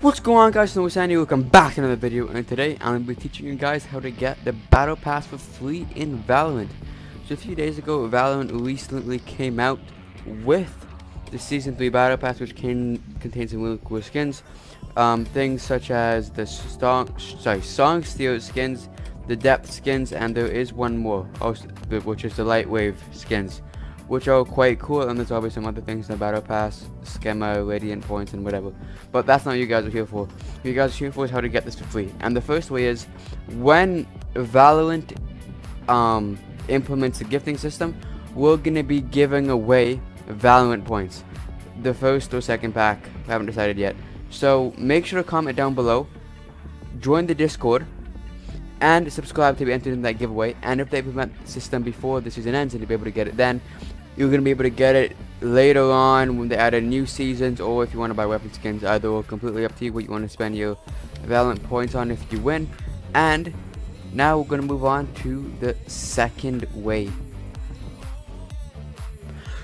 What's going on, guys? It's Sandy. Welcome back to another video, and today I'm going to be teaching you guys how to get the Battle Pass for free in Valorant. So a few days ago, Valorant recently came out with the Season 3 Battle Pass, which contains some really cool skins. Things such as the Songsteel skins, the Depth skins, and there is one more, which is the Lightwave skins, which are quite cool. And there's obviously some other things in the Battle Pass, Skimmer, Radiant points, and whatever. But that's not what you guys are here for. What you guys are here for is how to get this for free. And the first way is, when Valorant implements a gifting system, we're going to be giving away Valorant points. The first or second pack, I haven't decided yet. So make sure to comment down below, join the Discord, and subscribe to be entered in that giveaway. And if they implement the system before the season ends and you'll be able to get it then, you're going to be able to get it later on when they add in new seasons, or if you want to buy weapon skins. Either or, completely up to you what you want to spend your Valorant points on if you win. And now we're going to move on to the second way.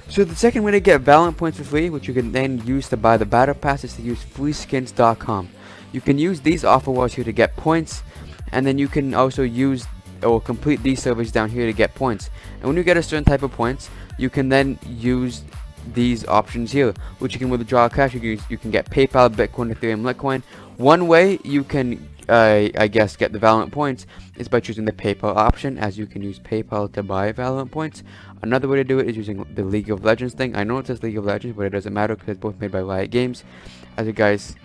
So the second way to get Valorant points for free, which you can then use to buy the Battle Pass, is to use freeskins.com. You can use these offer walls here to get points, and then you can also use or complete these surveys down here to get points. And when you get a certain type of points, you can then use these options here, which you can withdraw cash. You can get PayPal, Bitcoin, Ethereum, Litecoin. One way you can I guess get the Valorant points is by choosing the PayPal option, as you can use PayPal to buy Valorant points. Another way to do it is using the League of Legends thing. I know it says League of Legends, but it doesn't matter because it's both made by Riot Games. As you guys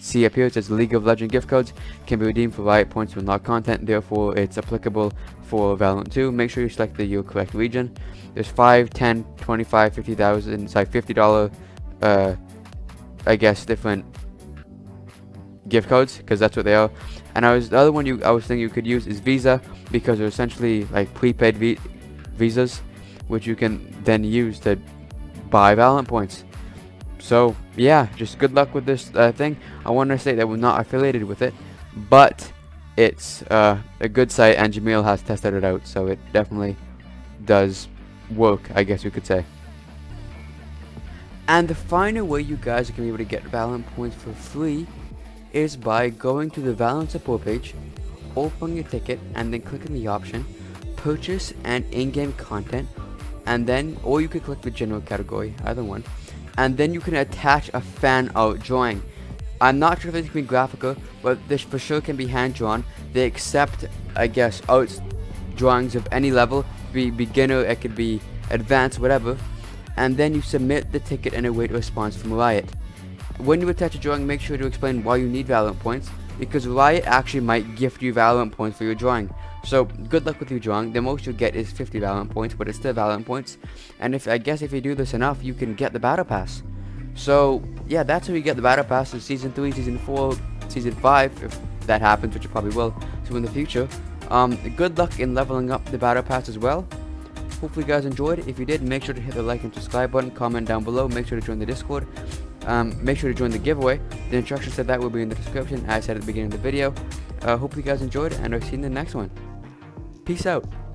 see up here, it says League of Legends gift codes can be redeemed for Riot points to unlock content. Therefore, it's applicable for Valorant 2. Make sure you select your correct region. There's $5, $10, $25, $50, I guess different gift codes, because that's what they are. And the other one I was thinking you could use is Visa, because they're essentially like prepaid visas, which you can then use to buy Valorant points. So yeah, just good luck with this thing. I want to say that we're not affiliated with it, but it's a good site, and Jamil has tested it out, so it definitely does work, I guess you could say. And the final way you guys are going to be able to get Valorant points for free is by going to the Valorant support page, opening your ticket, and then clicking the option purchase and in-game content, and then, or you could click the general category, either one, and then you can attach a fan art drawing. I'm not sure if this can be graphical, but this for sure can be hand drawn. They accept, I guess, art drawings of any level. It could be beginner, it could be advanced, whatever. And then you submit the ticket and await a response from Riot. When you attach a drawing, make sure to explain why you need Valorant points, because Riot actually might gift you Valorant points for your drawing. So good luck with your drawing. The most you'll get is 50 Valorant points, but it's still Valorant points. And I guess if you do this enough, you can get the Battle Pass. So yeah, that's how you get the Battle Pass in Season 3, Season 4, Season 5, if that happens, which it probably will, so in the future. Good luck in leveling up the Battle Pass as well. Hopefully you guys enjoyed. If you did, make sure to hit the like and subscribe button, comment down below, make sure to join the Discord. Make sure to join the giveaway. The instructions for that will be in the description, as I said at the beginning of the video. Hope you guys enjoyed, and I'll see you in the next one. Peace out.